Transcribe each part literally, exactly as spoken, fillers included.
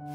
เน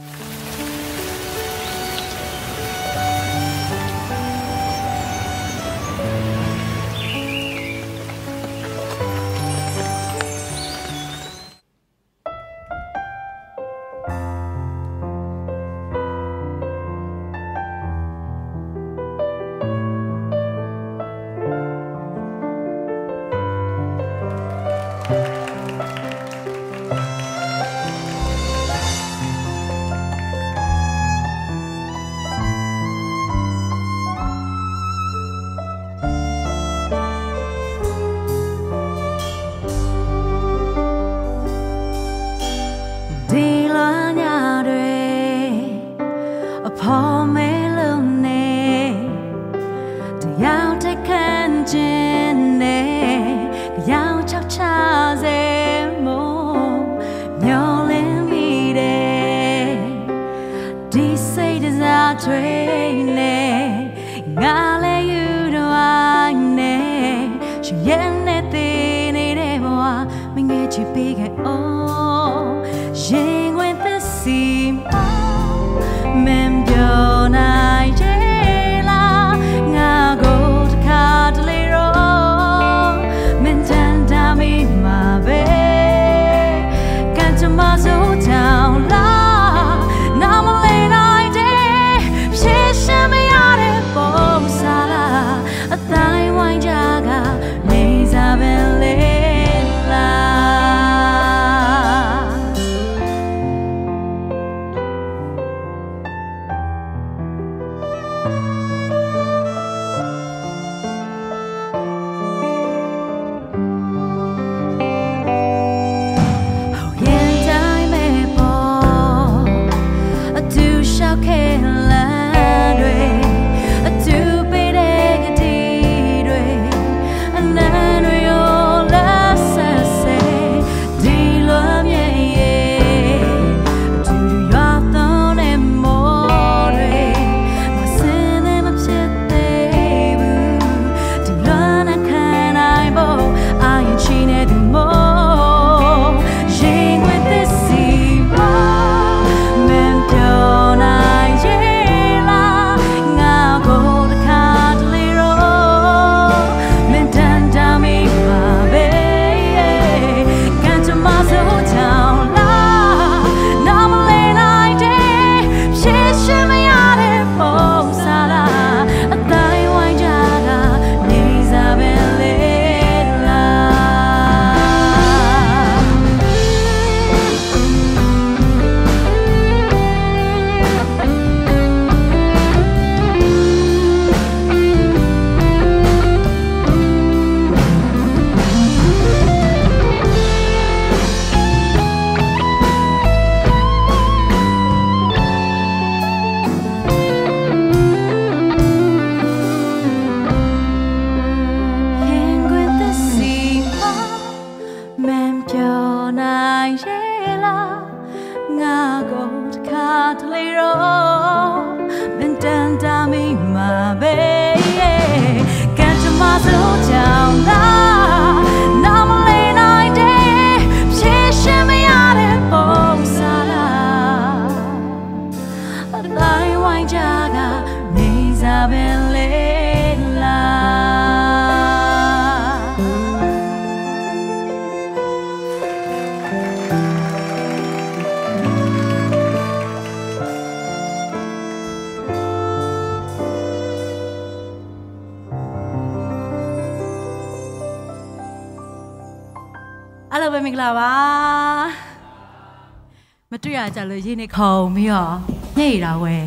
่เราเว้ย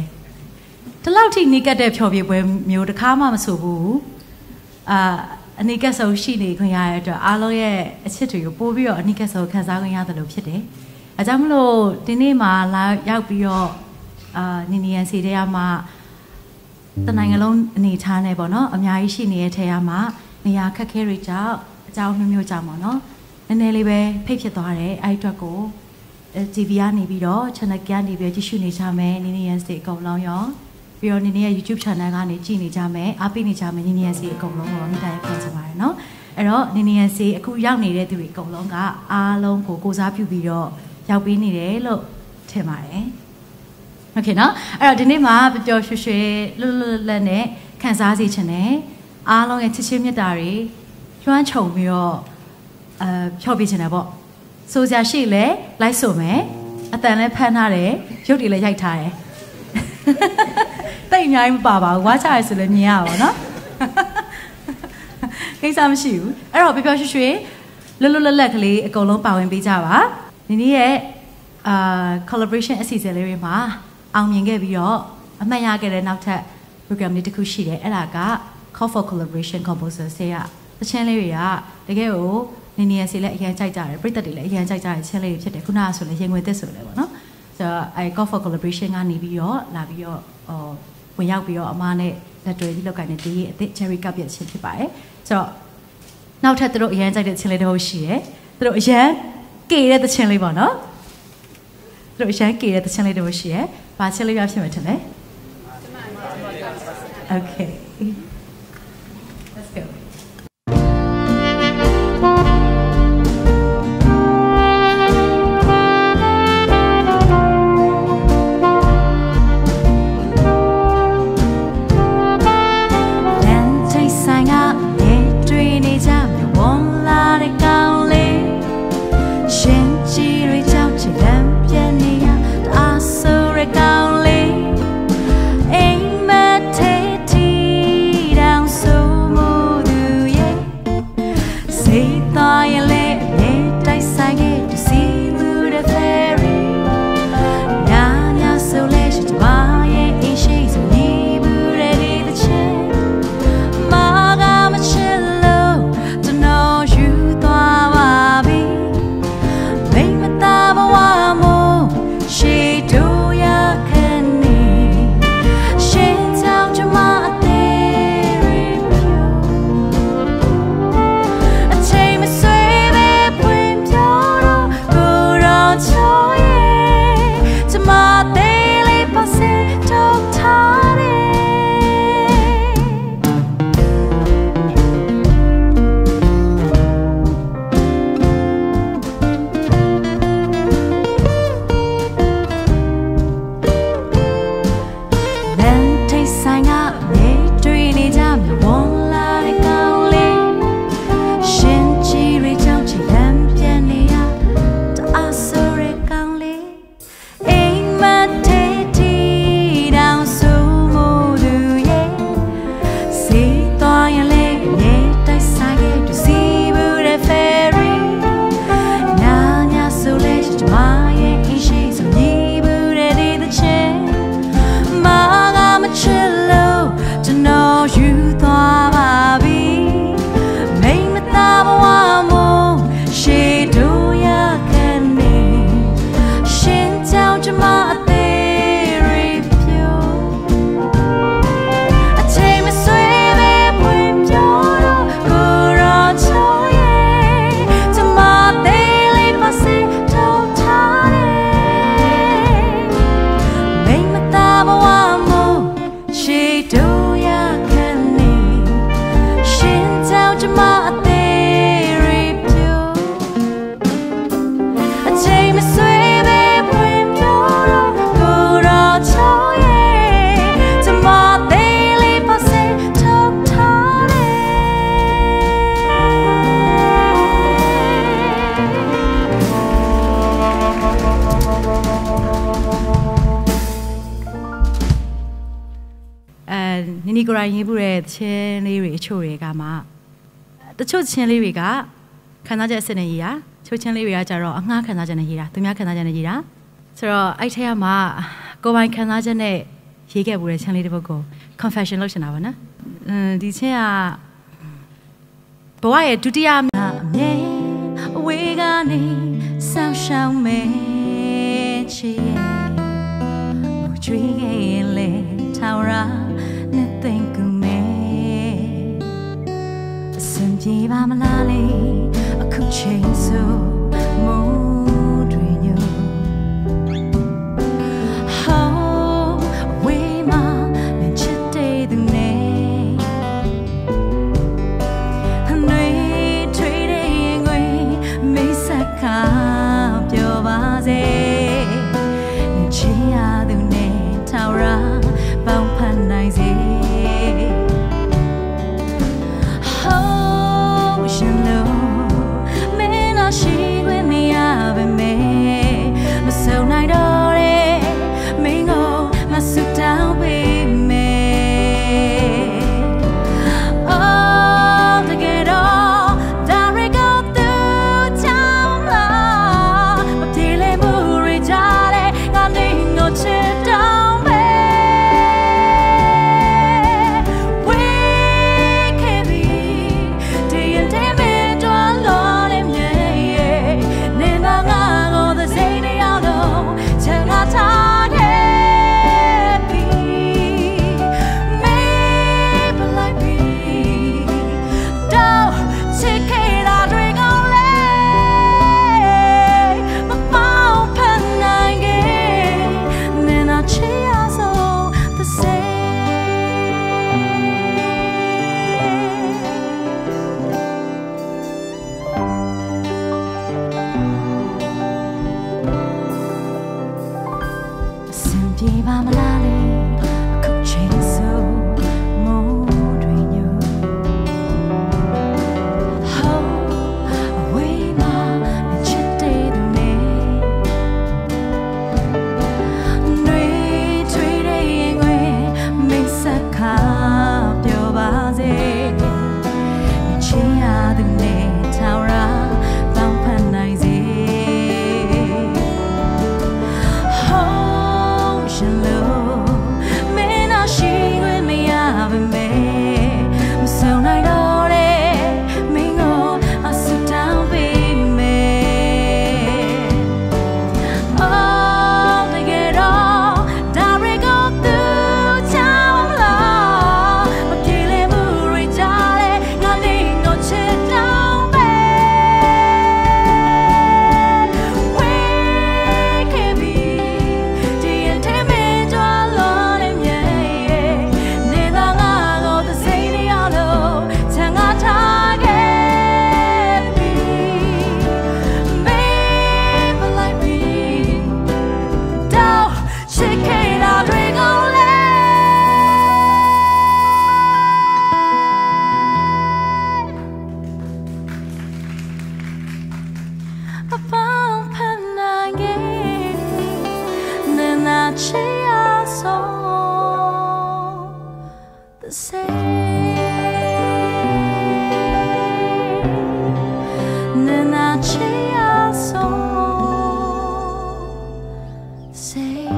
ตะหลอกที่นี่กระเดะเผาเปียบเว้ยမျိုးตะคามามาสู่บูอ่าอันนี้ก็สู่ရှိနေခင်ဗျားရဲ့အတွက်အားလုံးရဲ့အချစ်တွေကိုပို့ပြီးတော့အနီးကပ်ဆုံးခံစားခွင့်ရသလိုဖြစ်တယ်အဲဒါကြောင့်မလို့ဒီနေ့မှာလာရောက်ပြီးတော့အာနေနေရန်စီတဲ့မှာနေရာခက်ခဲတွေကြောင့်အကြောင်းမျိုးမျိုးကြောင့်ပေါ့နော်အများကြီးရှိနေတဲ့ထဲမှာနေရာခက်ခဲတွေကြောင့် จีบีอาร์นี่ပြီးတော့ชนะแกนนี่ပြီးတော့ YouTube Channel ကနေကြည့်နေကြမယ်အားပေးနေကြမယ်နေနေရန်စီအကုန်လုံးပေါ့မိသားစုပြန်ကြပါရနော်အဲ့တော့နေနေရန်စီအခုရောက်နေတဲ့သူတွေအကုန်လုံးကအလုံးကိုကိုစားပြုပြီးတော့ရောက်ပေးနေတယ်လို့ထင်ပါတယ် OK เนาะเออดินี้มาပြောရွှေရွှေလွတ်လွတ်လပ်လပ်နဲ့ခန်းစားစီခြင်းနဲ့အားလုံးရဲ့ချစ်ချင်းမြတ်တာတွေလွှမ်းခြုံပြီးတော့ အောင်မြင်ခဲ့ပြီးတော့အမှတ်ရခဲ့တဲ့နောက်ထပ် Call for Collaboration Composer ဆေးอ่ะတချင်လေးတွေကတကယ်ကိုနင်းနေရစီလက်အရင်ကြိုက်ကြတယ်ပြည့်တက်တယ်လည်းအရင်ကြိုက်ကြတယ်ချင်းလေးတွေဖြစ်တယ်ခုနကဆိုလည်းရင်ဝင်သက်ဆိုလည်းပေါ့နော် so I Call for Collaboration ကနေပြီးတော့လာပြီးတော့ဝင်ရောက်ပြီးတော့အမနဲ့လက်တွေ့ပြီးလောက်ကနေတည်းရဲ့အသစ် Cherry Cup ရဲ့ချင်းဖြစ်ပါတယ် so နောက်ထပ်တို့အရင်ကြိုက်တဲ့ချင်းလေးတွေရှိတယ်တို့အရင်ကြိုက်တဲ့ချင်းလေးပေါ့နော် Rồi sáng kia tôi sang lên đồ xé và sẽ lấy ra xem mình đấy. Okay. Let's go. Confession เสมอมาละเลยอคุเฉยโซโมดรีโยโหเวมาเนจิตเตยตะเนหน่วยทรีเดยงวยไม่สักคาเปียวบาเซเนเชียตุเน 네 맘을 나는 걱정이 있어 못 외면 Oh, 왜 맘에 짓대더니 네 뒤에 왜 맹싹하 뼈바지 미치야 듣네 타오라 방판 나이지 the same 내 낯이야 so same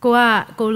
고아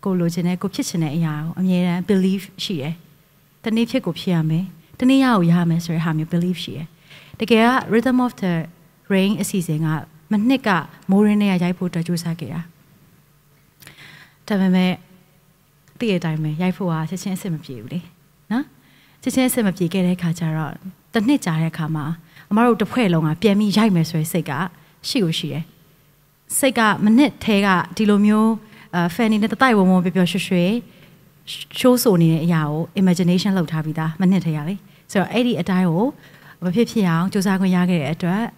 고로지네 고피치네 야. 아니라 believe 시에. 드니 피고 피하메. 드니 야오 야메 소리 하며 believe 시에. 되게야 rhythm of the rain is season 아 만내가 모래내야 야이포다 조사게야. 다음에 뒤에 다음에 야이포와 제친 셈비우리, 나 제친 셈비게래 가자라. 단내 자래 가마. 아마로 덮회롱아 변미 야이메서의 새가 시우시에. 새가 만내 태가 디로묘 팬이네 따이워모 벼벼슈슈에 쇼소니의 야오 imagination လောက်ထားပြီးသား 만내 태야래. 그래서 에디 아다이오 뭐피피양 조사권 야게의အတွက်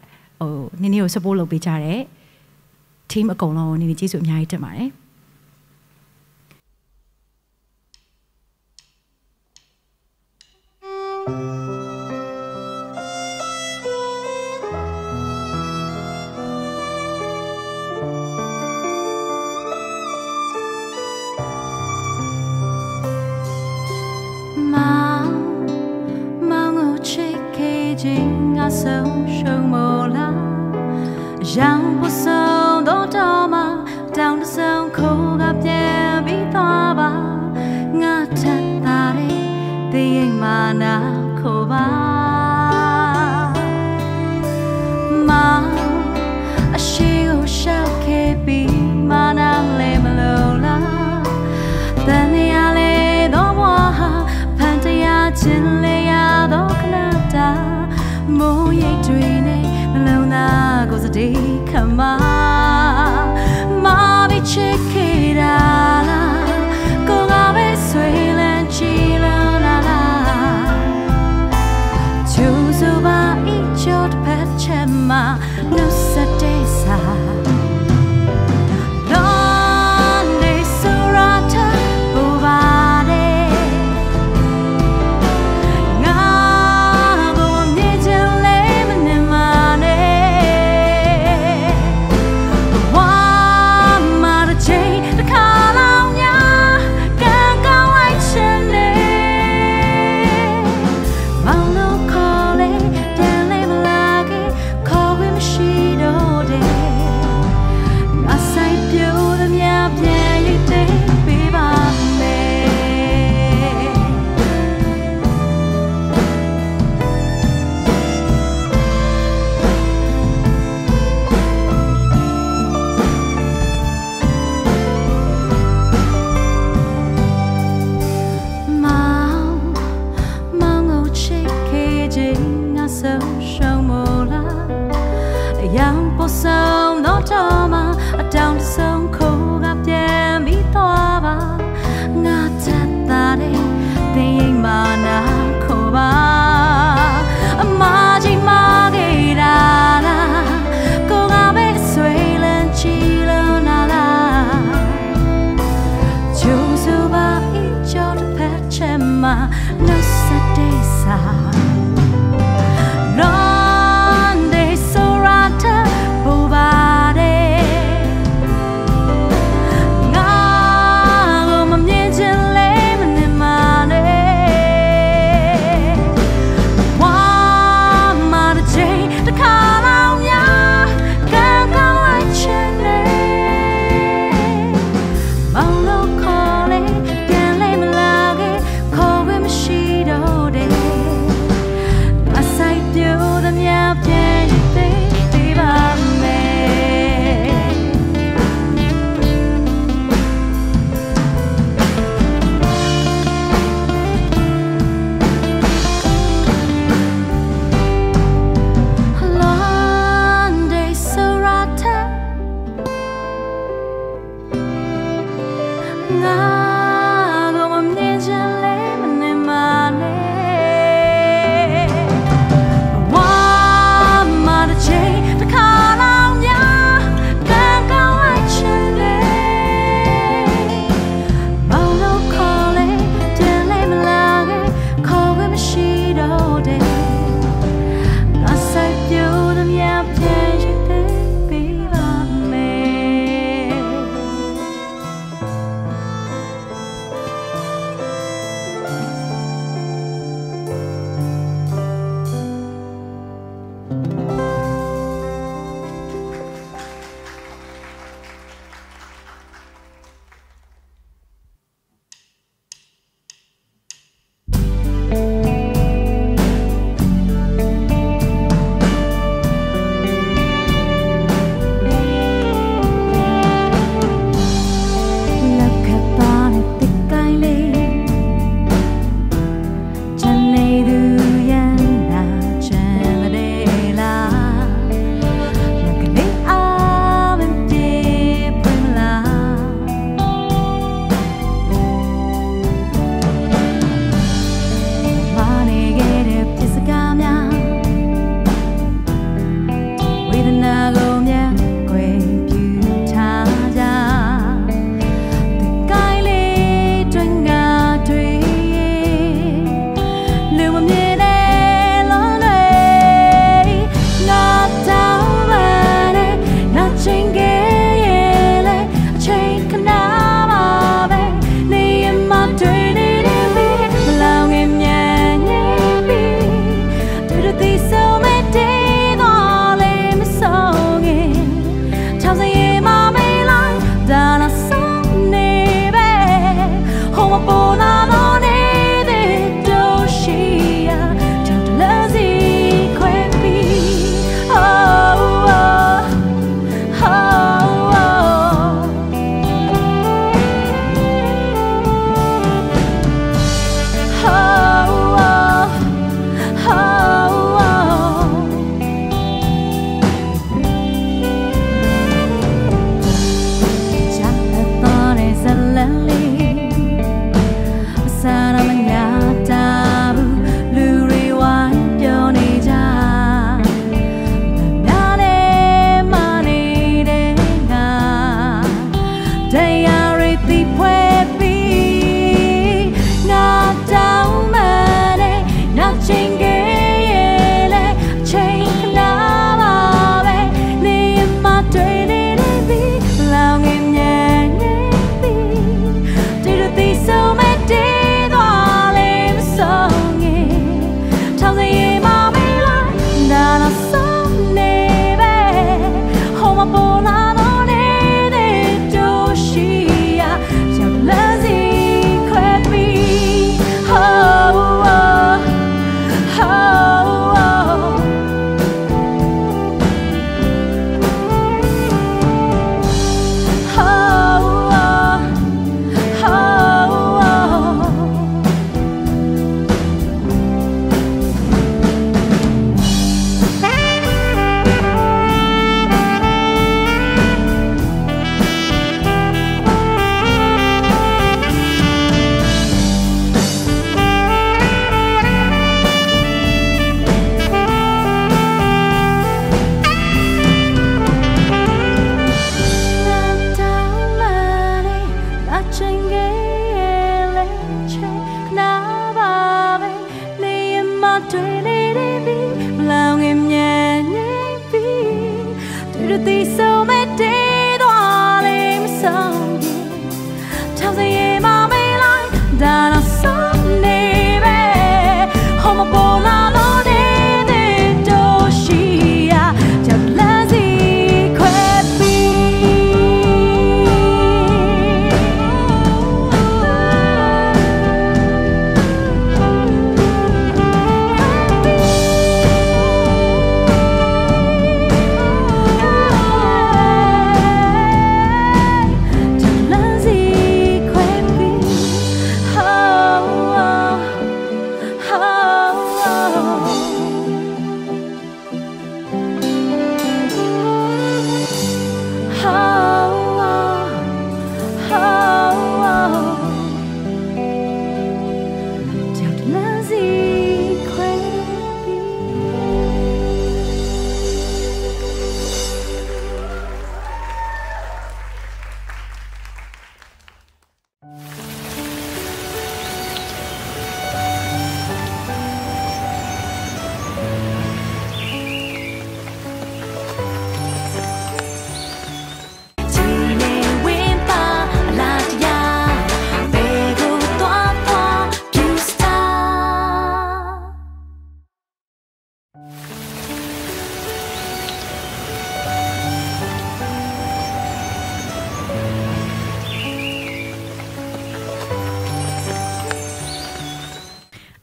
니니오 서볼로 비자래 팀 공로 니니 지수 많이 때문에 sống sương mù lá rằng buồn sâu đổ đau mà đau đớn sâu khổ gặp nhẹ bị toa ba ngã thật ta đi tiếng mà na khổ ba mà siêu sao kê bi mà nang lê mà lâu la tan ya lê đó hoa pan ya chín lê ya đó canada 모의 뒤에 멜로나 고스디 가마 마비 치키라라 고가베 스웨란 치라라라 주소바 이쪽 패체마 누사데사 넌내 소라타 보바레 she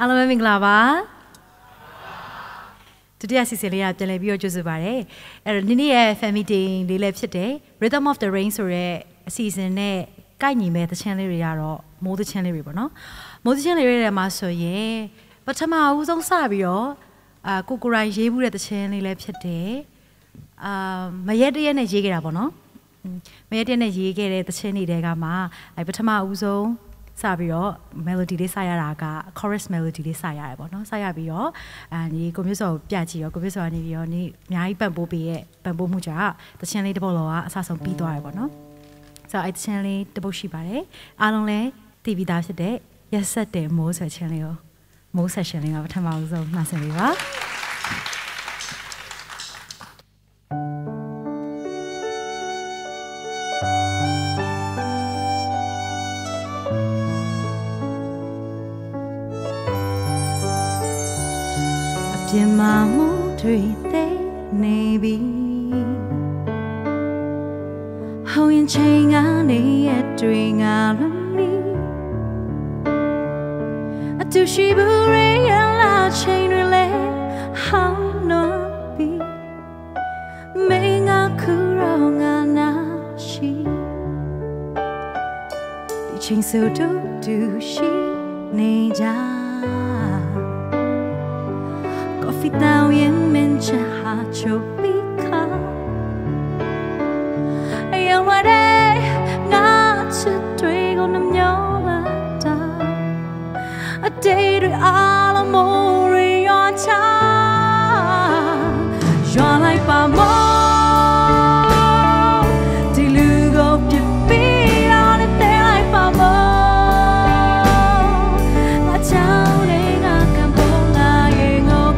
Hello, today, Cecilia, today we are just going to do family day. Today, Rhythm of the Rain season. Ne, kaini me the channel riyaro, mo the channel riyano, mo the channel riyaro masoye. But chama uzong sabiyo, kukurai jebu the channel le today. Mayadi ne jige riyano, mayadi ne jige the channel riyama ma. But chama uzong. 사비요 멜로디를 사야라가 코러스 멜로디를 사야해 보노 사야비요 아니 거기서 뼈지요 거기서 아니요 니 많이 반복비에 반복무자 대신에 더불어와 사성 비도해 보노 자 대신에 더보시 바래 아론레 티비 다시데 예스데 모세 채널이요 모세 채널이요 타마우서 나세리와 Jim. my multri te nebi hau yin chang a ne etring a lami atu shibure la chain le how no be me nga kuro nga na shi di chain so do do shi ne ja vì tao yên mình chả hạ cho biết khóc yêu ngoài đây ngã chết tuy còn nằm nhau là ta ở đây đôi á là mồ rì ở cha cho lại bà mơ thì lưu gốc chỉ biết là để té lại bà mơ mà cháu đây ngã cảm bông là người ngốc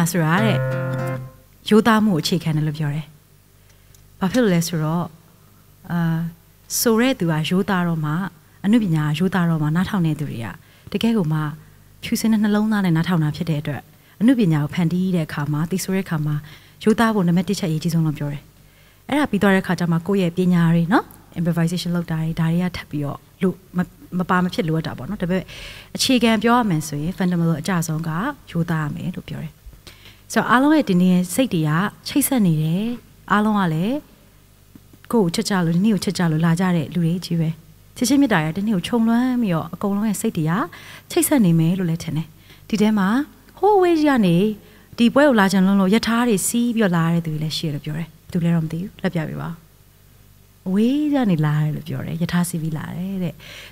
아스라레 요다무 오치케나를 벼레 바필레스로 아 소레두아 요다로마 아누비냐 요다로마 나타오네 두리야 대개고마 퓨스네နှလုံးသား네 나타오나 ဖြစ်တဲ့အတွက် 아누비냐고 ဖန်တီးတဲ့အခါမှာ သိဆိုတဲ့အခါမှာ 요다보 နံပါတ်တစ်ချက်အရေးကြီးဆုံးလို့ 벼레 အဲ့ဒါပြီးသွားတဲ့အခါကျမှ ကိုယ့်ရဲ့ပညာတွေ เนาะ improvisation လုပ်တာတွေ ဒါတွေက ထပ်ပြီးတော့ မပါမဖြစ်လိုရတာပေါ့ เนาะ ဒါပေမဲ့အခြေခံပြောရမယ်ဆိုရင် fundamental အကြဆုံးက 요다ရမယ် လို့ 벼레 So alone the near Sadia, Chasani, Alone, go Chachalo, New Chachalo, Lajare, Luigi. Teaching me diet, the new Chonglam, your Colon Sadia, Chasani, me, Luletene. Didema, always Yanni, the boy Lajan Lolo, Yatari, see your lie, the Lashir of your, to Lerum de, Labiava. We Yanni lie of your, Yatasi Villa.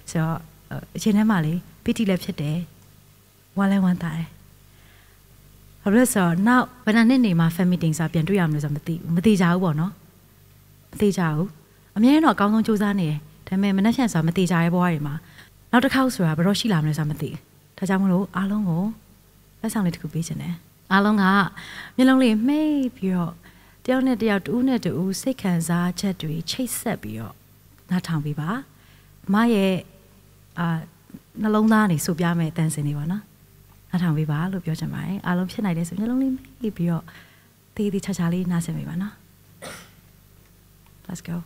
So, Genemali, pity left today, while I want die. Now, when I name my family things, I've been doing some tea, Matiza, one, Matiza, အများတော့အကောင်းဆုံးစူးစမ်းနေတယ်ဒါပေမဲ့မနှက်ရှက်ဆိုတာမသေးကြတဲ့ဘဝတွေမှာနောက်တစ်ခေါက်ဆိုတာဘယ်တော့ရှိလာမလဲဆိုတာမသိဘူးဒါကြောင့်မလို့အားလုံးကိုလက်ဆောင်လေးတစ်ခုပေးချင်တယ်အားလုံးကမျိုးလုံးလေးမှိတ်ပြီးတော့တယောက်နဲ့တယောက်တူးနဲ့တူးစိတ်ခံစားချက်တွေချိတ်ဆက်ပြီးတော့နားထောင်ပြီးပါမရဲ့အာနှလုံးသားနေစုပြမဲ့တန်စင်တွေပါနော်နားထောင်ပြီးပါလို့ပြောချင်ပါတယ်အားလုံးဖြစ်နိုင်တယ်ဆိုမျိုးလုံးလေးမှိတ်ပြီးတော့တေးသေးချာချာလေးနားဆင်ပြီးပါနော် Let's go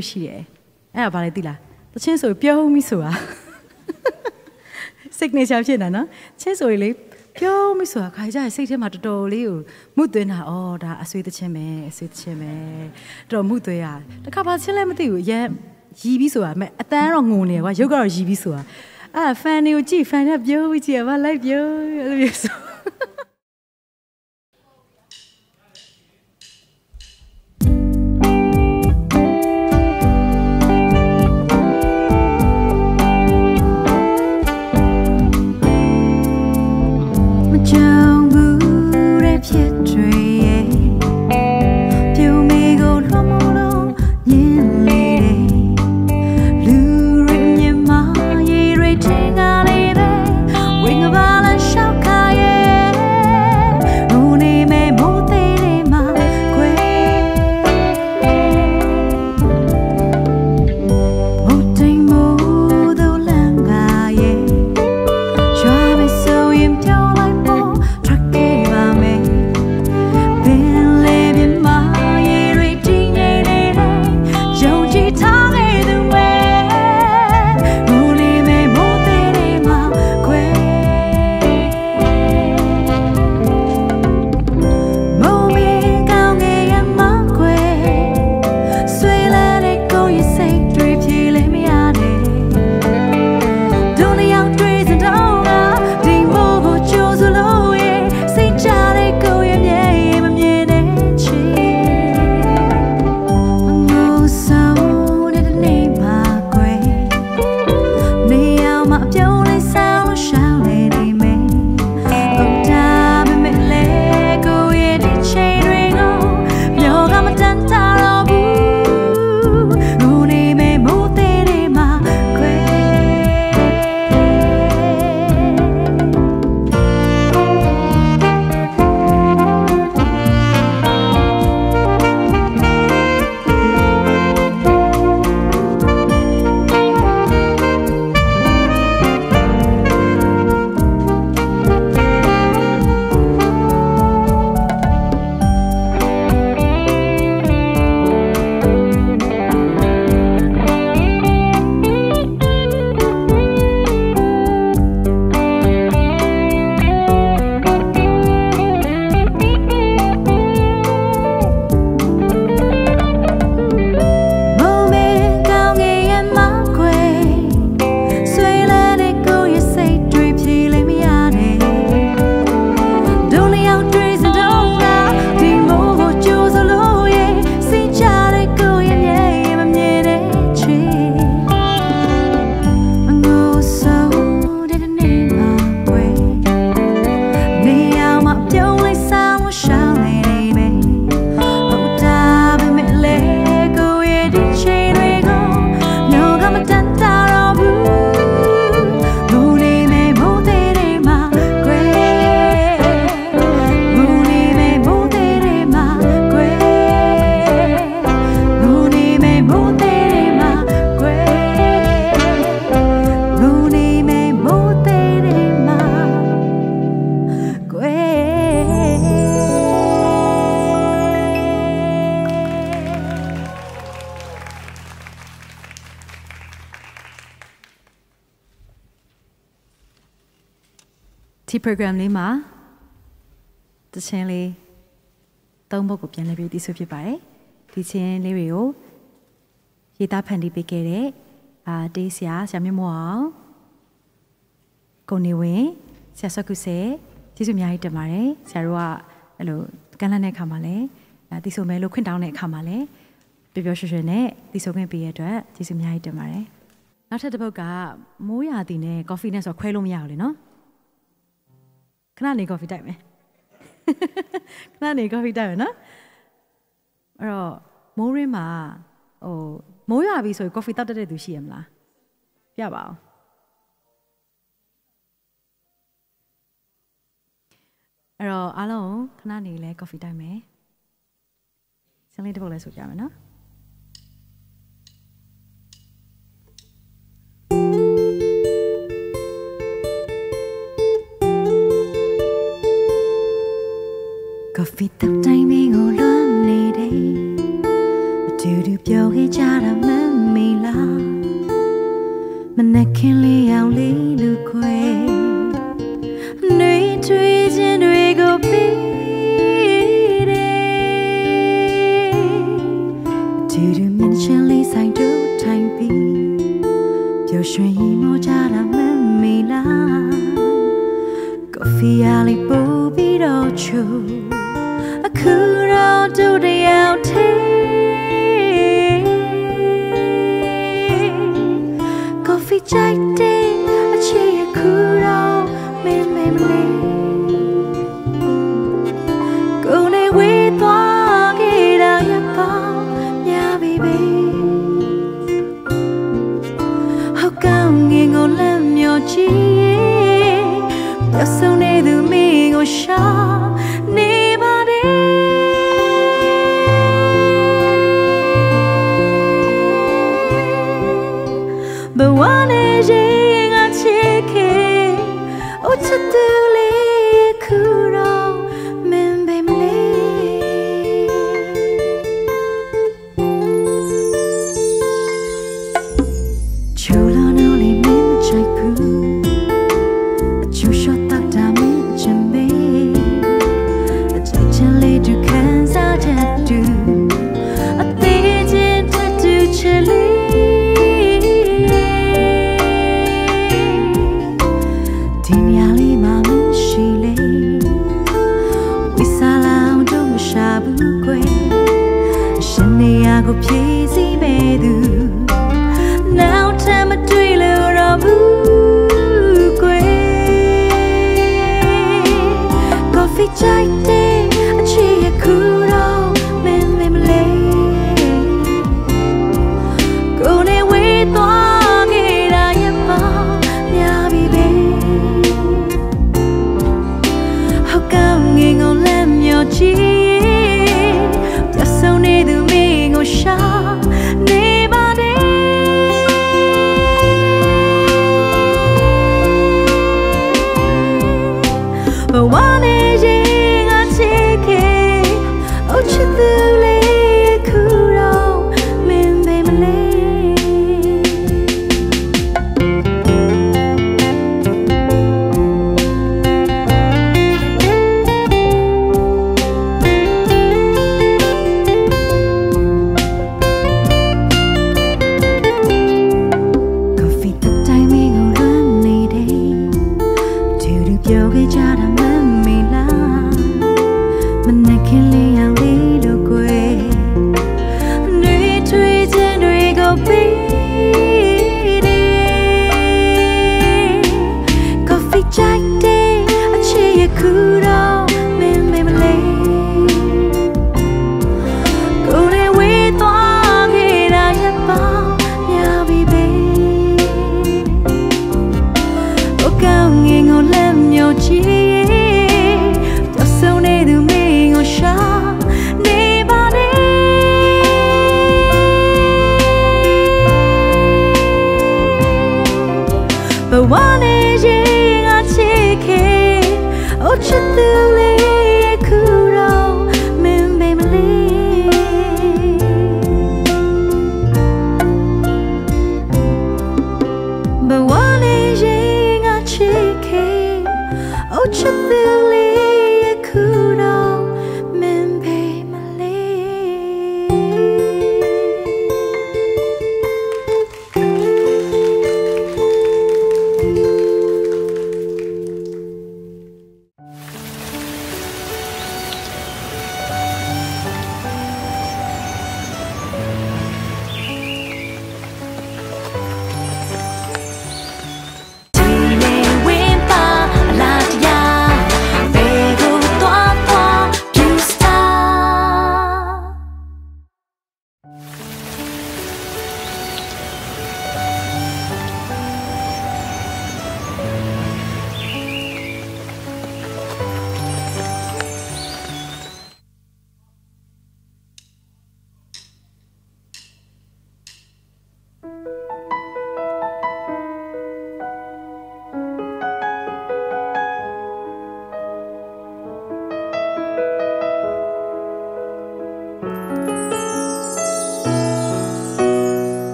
Kushie, eh, balik dila. Tapi saya piau misua. Sekne siapa sih nana? Saya le piau misua. Kaja sekne macam tu leu. Mudah na, oh dah asuit ceme, asuit ceme. Dah mudah ya. Tapi kapan sih le mesti ya jibisua. Tapi orang ngune, wah juga orang jibisua. Ah, fan ni uji, fan apa piau uji, apa live piau, lebih so. Ring a bell and shout, Kaye. ဒီ program လေးမှာတခြင်းလေးသုံးပုဒ်ကိုပြန်လည်ပြီးသိဆိုဖြစ်ပါတယ်။ဒီခြင်းလေးတွေကိုရေးသားဖန်တီးပေးခဲ့တဲ့အာတေးဆရာဆရာမြင့်မောအောင်ကိုနေဝင်ဆရာဆော့ကုဆဲကျေးဇူးအများကြီးတင်ပါတယ်။ဆရာတို့ကအဲ့လိုကမ်းလှမ်းတဲ့အခါမှာလည်းသိဆိုမယ်လို့ခွင့်တောင်းတဲ့အခါမှာလည်းပျော်ပျော်ရွှင်ရွှင်နဲ့သိဆိုခွင့်ပေးရတဲ့အတွက်ကျေးဇူးအများကြီးတင်ပါတယ်။ နောက်ထပ်တစ်ပုဒ်ကမိုးရာသီနဲ့ coffee နဲ့ဆိုခွဲလို့မရဘူးလေနော်ခဏနေ coffee တိုက်မယ်ခဏနေ coffee တိုက်မယ်နော်အဲ့တော့မိုးရင်းမှာဟိုမိုးရွာပြီဆိုရင် coffee တောက်တတ်တဲ့သူရှိရမလားပြပါအောင်အဲ့တော့အားလုံးခဏနေလဲ coffee တိုက်မယ်စလေးတစ်ပုဒ်လဲဆိုကြမယ်နော် Coffee tóc tay mi ngồi luôn này đây, điều điều biểu khi cha đã mất mi la, mình đã khen li ao li được quê, nuôi truy trên nuôi gấu bi đây, điều điều mình chân li sang đu thành bi, biểu suy mô cha đã mất mi la, coffee ao li bù bi đâu chu. Cứ đâu đâu để ao thế Có vì trái tim ở chỉ cứ đâu mềm mềm đi Cứ này quý toa khi đã nhắc con nhà baby Học cao nghe ngôn làm nhỏ chi Đã sau này từ mi ngồi xa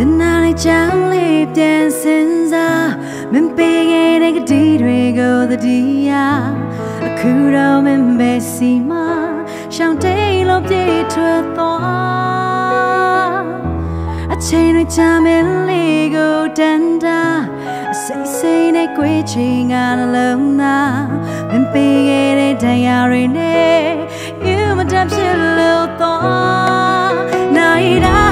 지나리 장립 된 신사 맨빼게 내게 뒤되고 더디야 그러면 매시마 샹데일럽 뒤틀떠 아체는 잠을 리고 단다 세세 내 꿰칭 안 알음나 맨빼게 내 다이아리네 유마 잠실로 떠 나이라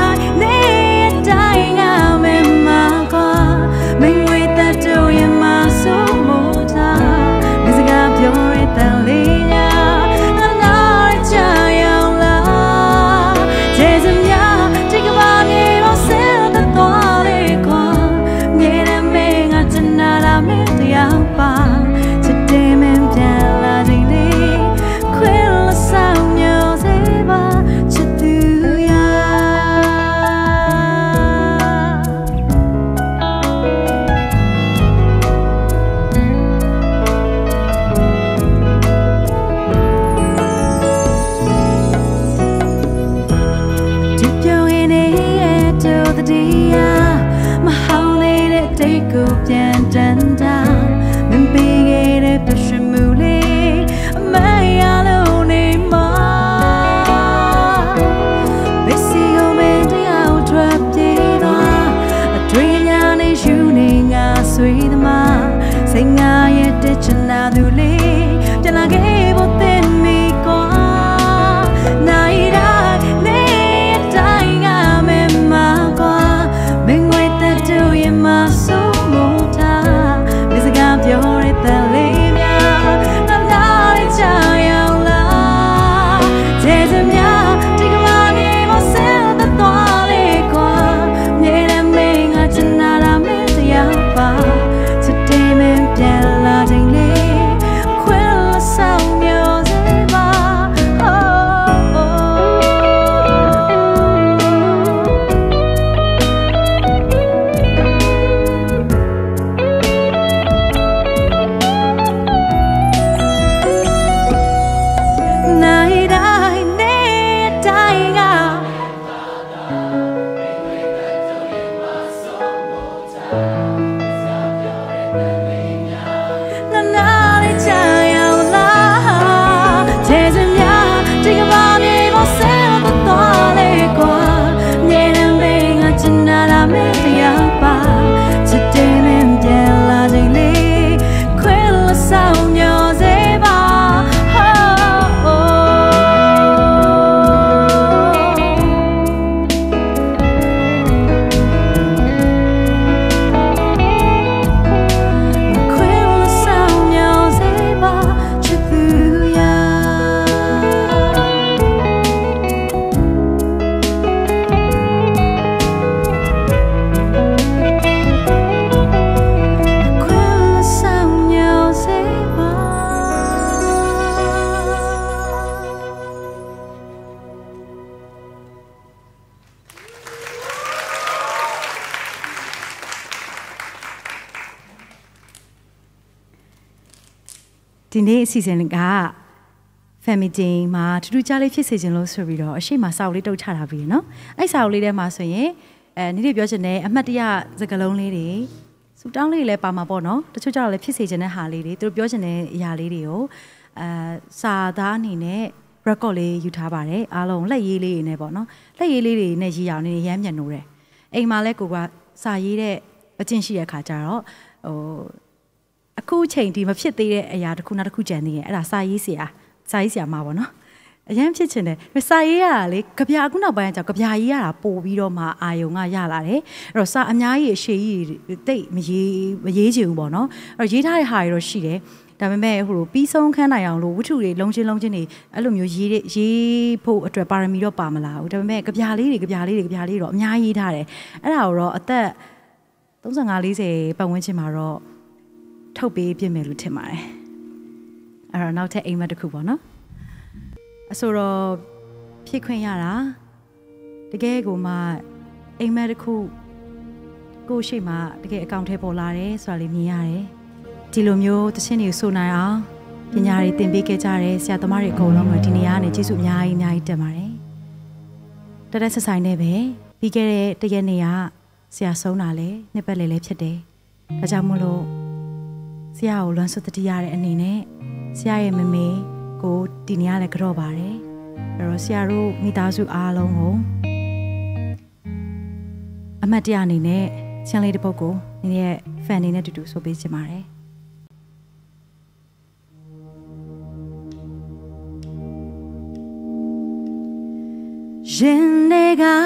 Today, season ga family day ma to do jolly fish season lo so biro a shame ma saw le do cha la bi no ai saw le de ma so yin eh ni le pyo chin de a mat ya sakalong le de su taung le le pa ma paw no tachu cha la le fish season de ha le de tu pyo chin de a ya le de yo ah sa da ani ne record le yu tha ba de a long let yi le ne paw no let yi le de ne yi yaw ne yan myan no de ai ma le ko kwa sa yi de a chin shi ya kha cha lo ho Aku ceng di macam tiri, ayah aku nak aku jadi, ada sayi siapa, sayi siapa mahu no? Ayam macam cene, sayi ya, le kebaya aku nak bayar, kebaya ya, pobi roma ayunga ya lah le, rasa amnya sih, teh macam macam je mahu no, orang dah hari rosy le, tapi macam huru pisang kan ayam lu, macam le long je long je ni, alum yo je je po atau parami ropa malah, tapi macam kebaya le, kebaya le, kebaya le, amnya ini dah le, ada orang atau, tunggu ngali se bangun cema ro. Thâu bì bì mèo lụt thế mày, à nào thế em mà được không nào? Sau đó khi quen nhau là, để cái cô mà em mà được cô, cô chị mà để cái công ty bỏ lại đấy, xóa liền nhà đấy, chỉ làm nhiều tất nhiên nhiều số này à, thì nhà đấy tiền bì cái cha đấy, xe tôm mày cô làm ở trên nhà này chỉ số nhà nhà ít thế mà đấy, đó là sự sai này bé, bì cái đấy để cái này à, Sia Sonale, Nepale left today. Tajamulo Sia Lanso Tiare and Nine, Sia Meme, go Diniale Grobare, Rosiaru, Mitazu Alongo Amatianine, Sian Lady Poco, Nine Fanina to do so Bijamare. Jendega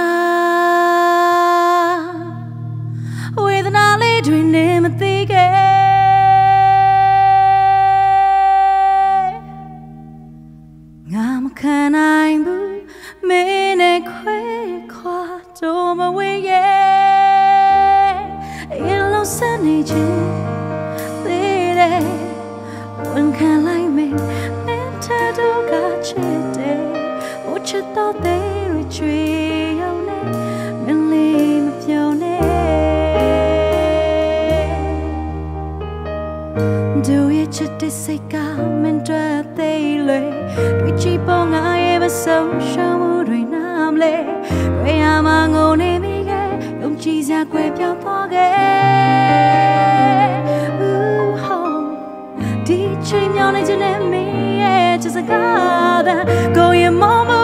with an alley dream name at the gay. I'm can I move me ne quay quat over way. Yellow sunny chin, lady. When can I make me tattoo got you day? What you thought they? Tree on it, and lean up your neck. Do you just take a moment to take a look? Do you bong I ever so show you I'm late? We are among only me, don't you see? I grab your pocket. Ooh, oh, did you know that you let me? Just a god, go your mama.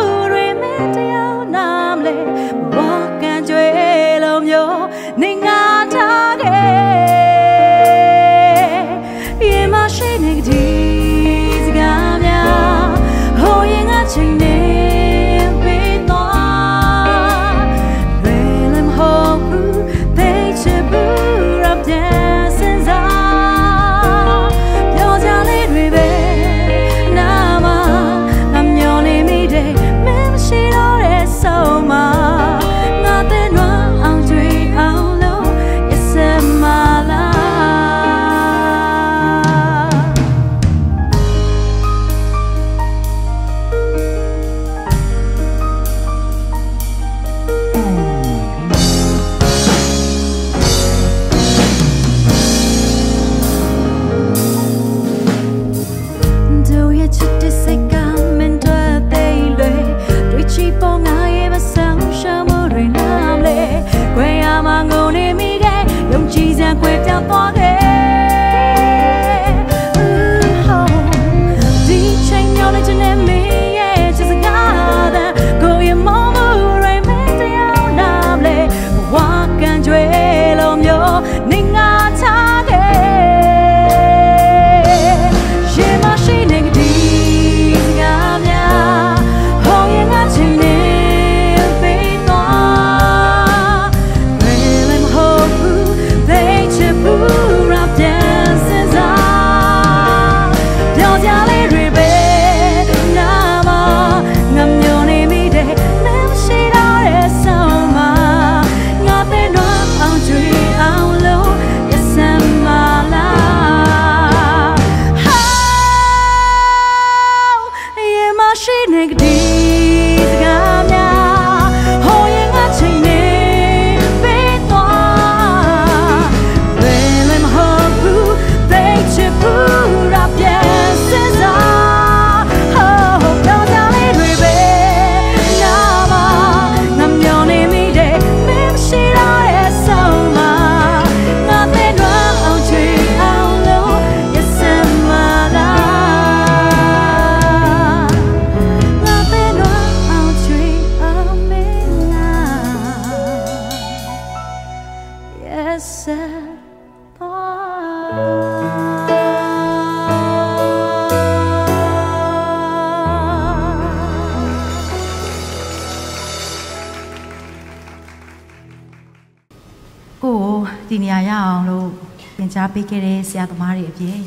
Kere Sia the Maria Ye.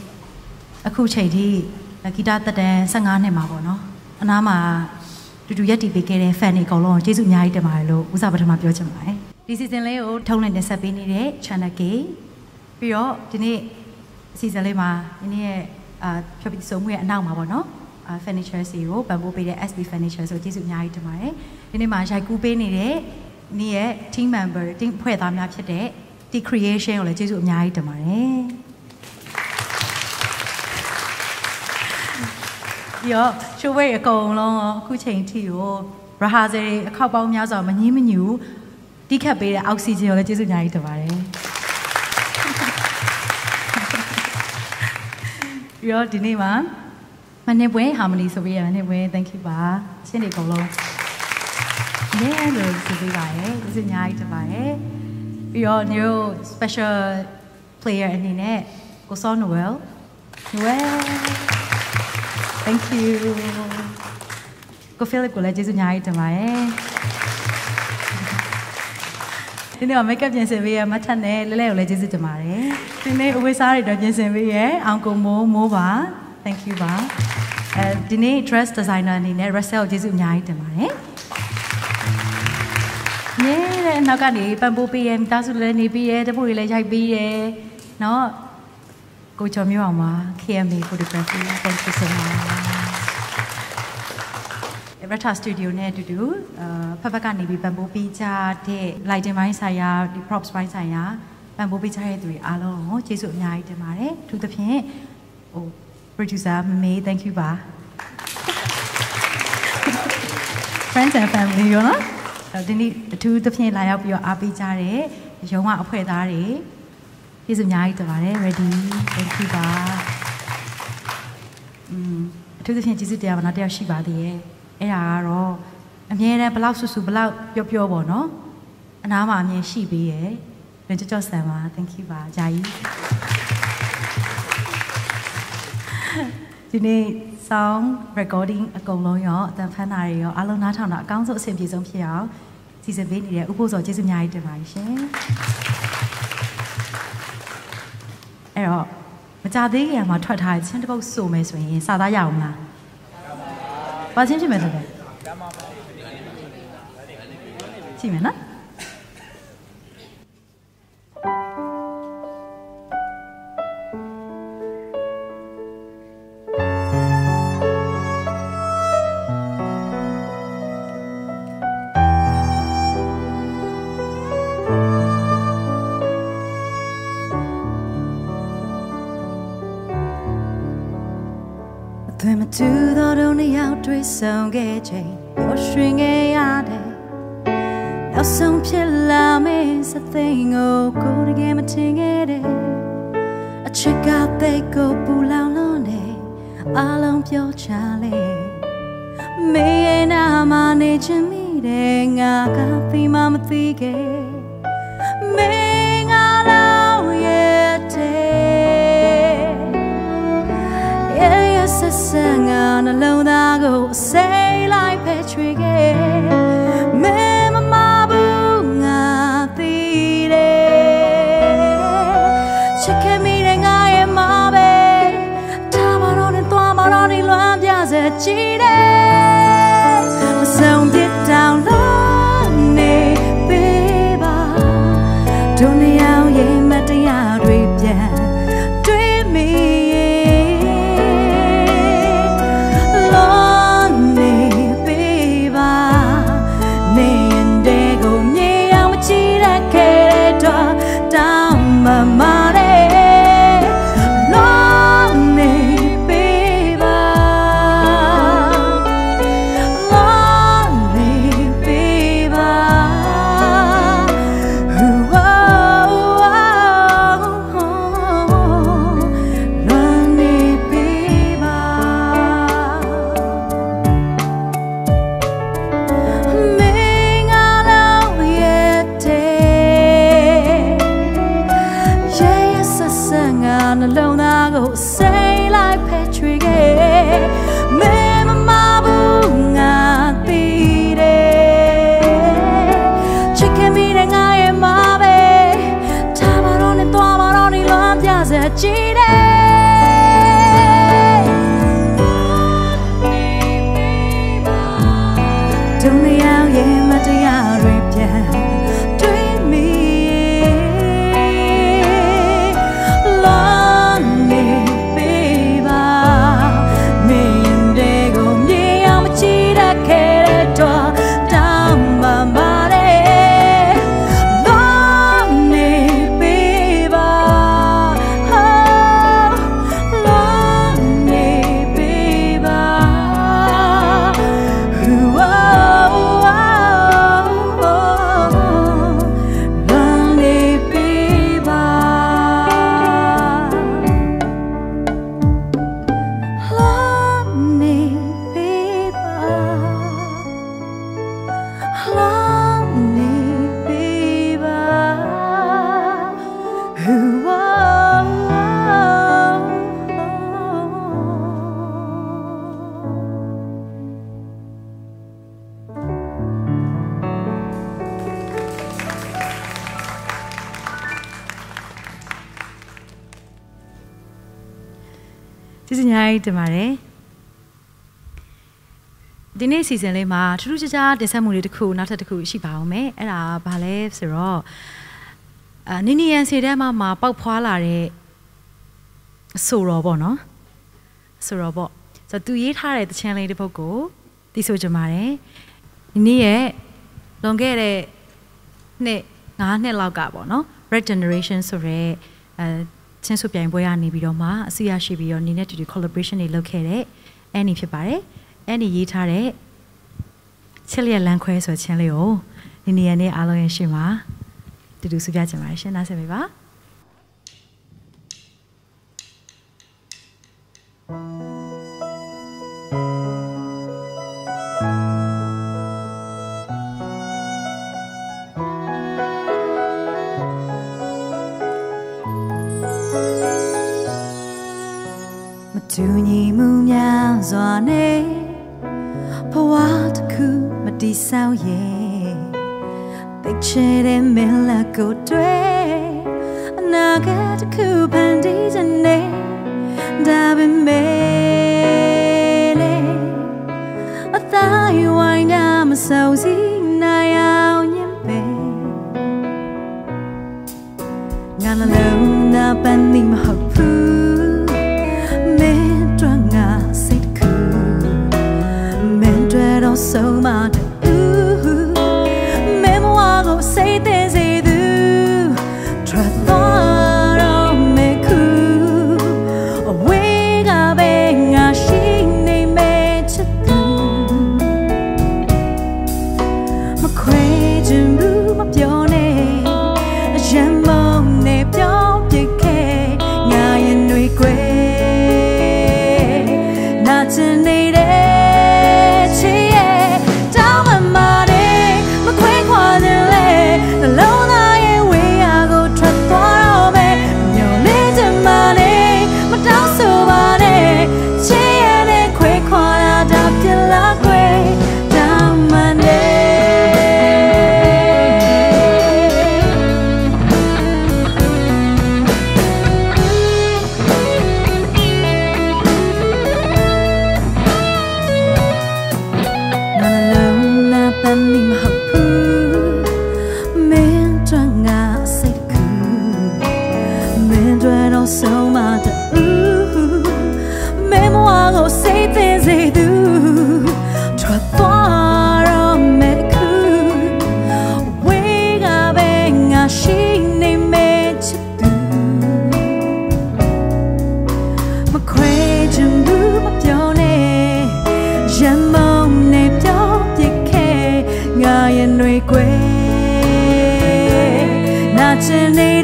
A coachadi, a guitar the day, Sangane Mavono, Anama to do Yeti Bikere, Fanny Colon, Jesu Yai de Milo, Usabatama Pyojamai. This is the Leo, Tolan de Sabini, Chanake, Pio, Dine, Cisalema, in a shopping somewhere, and now Mavono, a furniture zero, Bambu Pede S B furniture, so Jesu Yai de Mai, in a Majacubene, near team member, Ting Puetam Napchade. The creation of Jesus of Nyai Tamare. Yo, show way a go long, coaching to you. Rahaze, a cowboy, Yaza, and him and you. Dikha be oxygen ola jesu nyai taware. Yo dini ma mane bwe harmony so be mane bwe thank you ba. Chin ni kong lo. Yeah lo so be ba eh jesu nyai taware. Yo new special player ani ne ko so Noel. Noel. Thank you. Ko Philip ko la jesu nyai taware. Today makeup jeans and wear matcha ne lele ole jesu jamare. Today we sari do jeans and wear angko mo mo ba. Thank you ba. Today dress designer ni ne Russell jesu nyai jamare. Ne na ka ni pampu pm tasu le ni pm tapu le jai pm. No ko chomi wa ma K M A photography. Thank you so much. Everta studio ne to do. Papa ni bambu pizza the lighting mai saya the props mai saya bambu pizza he tui a lo ho jesu anyai tin mare thu the phin ho producer Mame thank you ba friends and family yo na dini thu the phin la yauk pi yo a pi ja de yong wa aphwe da de jesu anyai tin mare ready thank you ba mm thu the phin jesu tia ba na tia shi ba de ye ai ya ga ro Amyera block su su block pyo pyo bo no. Ana ma amyen shi be ye. Wen chot chot san ma. Thank you ba. Jai. Today song recording အကုန် လုံး ရော အတန်ဖန်းတာတွေ ရော အားလုံး နားထောင်တာ အကောင်းဆုံး အဆင်ပြေဆုံး ဖြစ် အောင် စီစဉ် ပေး နေတဲ့ ဥပ္ပိုလ်စော ကျေးဇူး အများကြီး တင် ပါတယ် ရှင် အဲ့ တော့ မကြသေးခင် မှာ ထွက် ထား တဲ့ ချင်း တစ် ပုတ် ဆို မယ် ဆို ရင် စာသား ရ အောင် မလား ပါ ချင်း ဖြစ် မယ် ဆို တယ် Simena. Them two that only out to sound gay your string a I'll soon feel like it's a thing. Oh, go to game a thing it is. I check out they go pull out on it. I'll on your challenge. Me and I manage a meeting. I got the mama thinking. Me and I know yet. Yeah, yes, I sang on a low that go say like Patrick. Me. She did sound it down on me, baby. Don't know how you met the yard with ya. Dream me, lonely, baby. Me and they go near. I'm a cheat. I can't talk down my mind. ကျေးဇူးများကြီးတင်ပါတယ်ဒီနေ့ season လေးမှာထူးထူးခြားခြားတင်ဆက်မှုတွေတစ်ခုနောက်ထပ်တစ်ခုရှိပါအောင်မယ်အဲ့ဒါဘာလဲဆိုတော့အနီနီယန်စီတဲ့မှာမှာပေါက်ဖွာလာတဲ့ဆိုတော့ပေါ့နော်ဆိုတော့ပေါ့ဆိုတော့သူရေးထားတဲ့တချမ်းလေးတစ်ပုဒ်ကိုသိဆိုကြပါတယ်ဒီနေ့ရဲ့လွန်ခဲ့တဲ့နှစ်ငါးနှစ်လောက်ကပေါ့နော် Red Generation ဆိုတဲ့အဲချင်းစုပြိုင်ပွဲကနေပြီးတော့မှအစီအရရှိပြီးတော့နေနဲ့တူတူ collaboration တွေလုပ်ခဲ့တဲ့အဲ့ဒီဖြစ်ပါတယ်အဲ့ဒီရေးထားတဲ့ချစ်လျက်လမ်းခွဲဆိုချင်းလေးကိုဒီနေ့နဲ့အားလုံးရဲ့ရှင်မှာတူတူစုပြချင်ပါတယ်ရှင်နားဆင်ပါမတူညီမှုများစွာနဲ့ဘဝတစ်ခုမတည်ဆောက်ရဲ့သိချင်တဲ့မင်းလက်ကိုတွေ့အနာဂတ်တစ်ခုဖန်တီးခြင်းနဲ့ဒါပေမဲ့လေအသာဝိုင်းနာမဆိုးစီနိုင်အောင်ညင်ပေငါလည်းနာပန်းနေမဟုတ်ဘူးSo much, ooh, memoir of say things they do. Try to make you awake up and I see they made you through. My question blew up your name. A jam on the top, you can't. Now you know you're great. Not to need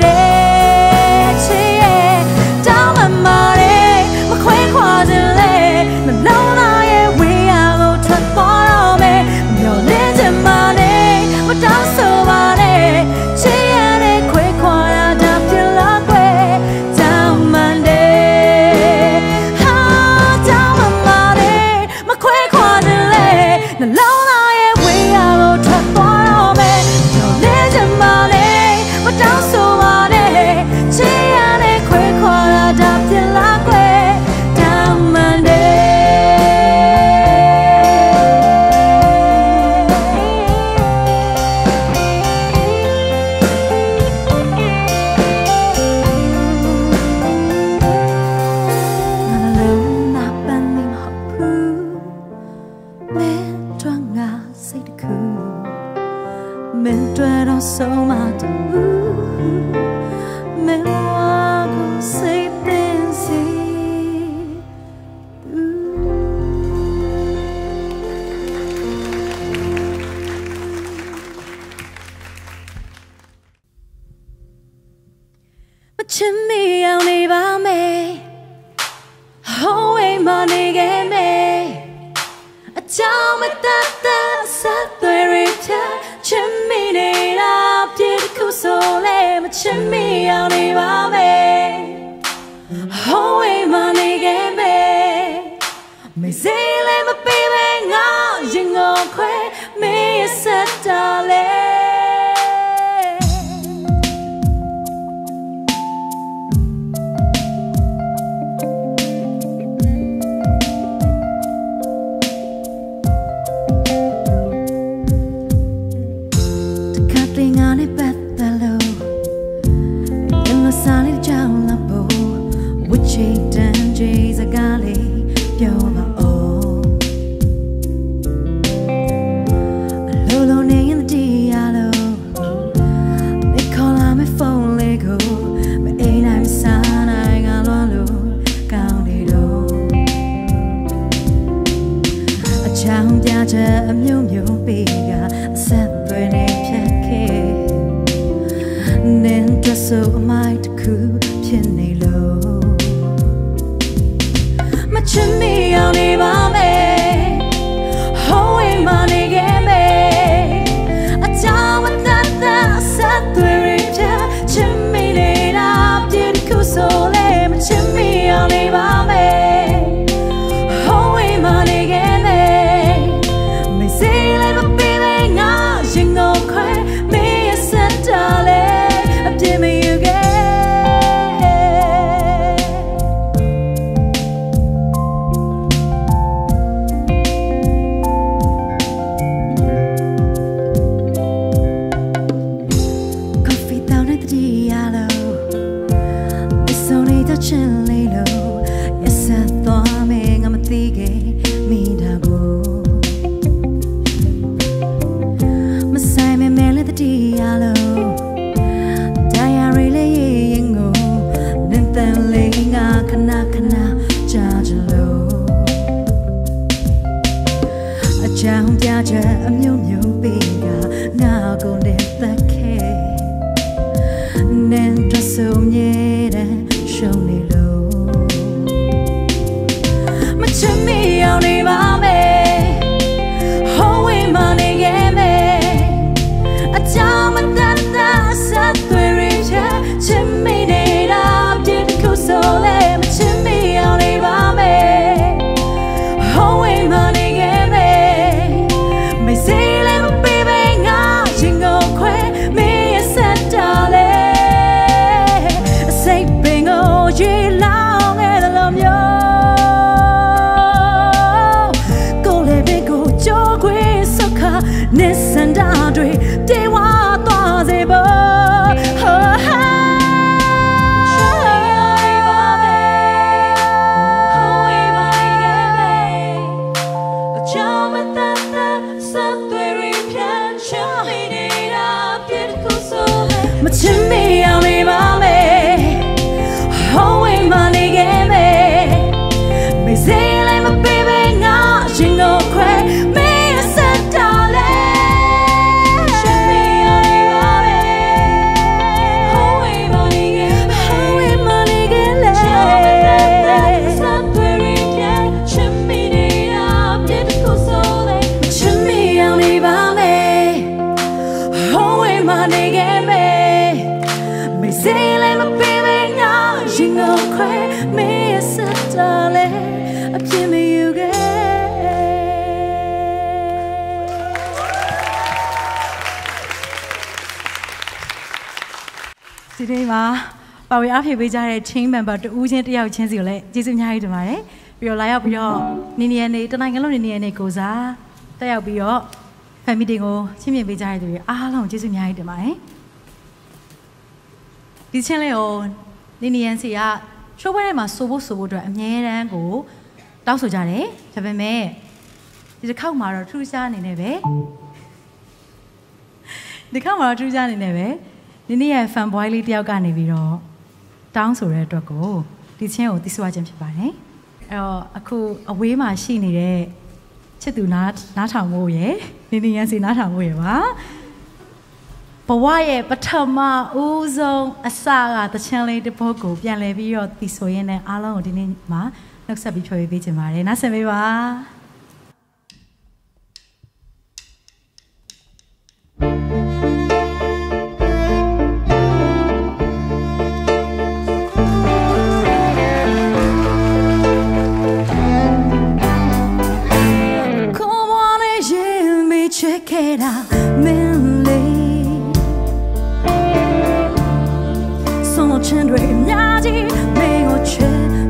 it. 폴리고 매일 날 사랑한 롤로 가운데로 어차 혼자 저묘묘비가 새들 내 피해 낸 젖소 마이 그 피해내로 마침이 오니 밤에 호위만 이게 Bye after we are team member to Uzin to your chance you like this in your mind. We are up your Ninian to Nangal in the N. Koza. They are your family go. Timmy Vijay to you. Ah, long just in your mind. This channel Ninian see ya. Show where my sobo sobo drive near and go. Dawso Jare, seven May. Is a cow mara true son in a way. The cow mara true son in a way. Ninian fan boy lady out gunny video. Down so red or go. This channel, this was James Bane. A cool away machine, eh? Chetu not, not a moe, eh? Ninian see not a moe, ah? But why, but Tama, Uzo, Asara, the channel, the poco, Bialevi, or this way, and alone didn't ma, looks a bit for a bit of Marina Saviva. Check it out, Millie. So much and dream, Nadi, Mayo Che.